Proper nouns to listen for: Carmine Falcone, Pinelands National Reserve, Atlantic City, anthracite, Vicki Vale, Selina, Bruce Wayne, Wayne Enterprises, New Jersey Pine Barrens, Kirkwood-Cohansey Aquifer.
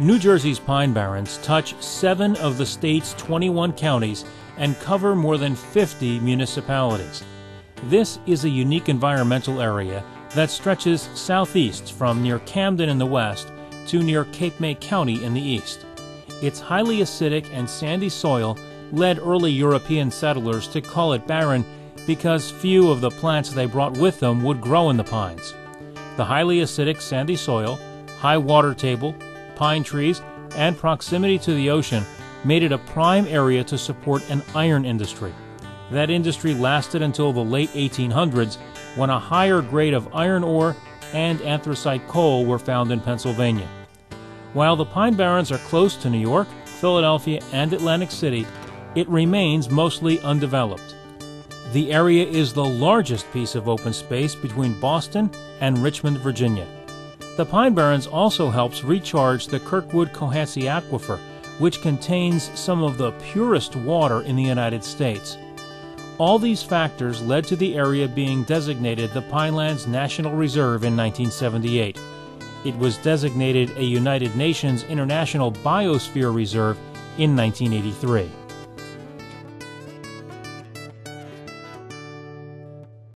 New Jersey's Pine Barrens touch 7 of the state's 21 counties and cover more than 50 municipalities. This is a unique environmental area that stretches southeast from near Camden in the west to near Cape May County in the east. Its highly acidic and sandy soil led early European settlers to call it barren because few of the plants they brought with them would grow in the pines. The highly acidic sandy soil, high water table, pine trees, and proximity to the ocean made it a prime area to support an iron industry. That industry lasted until the late 1800s, when a higher grade of iron ore and anthracite coal were found in Pennsylvania. While the Pine Barrens are close to New York, Philadelphia, and Atlantic City, it remains mostly undeveloped. The area is the largest piece of open space between Boston and Richmond, Virginia. The Pine Barrens also helps recharge the Kirkwood-Cohansey Aquifer, which contains some of the purest water in the United States. All these factors led to the area being designated the Pinelands National Reserve in 1978. It was designated a United Nations International Biosphere Reserve in 1983.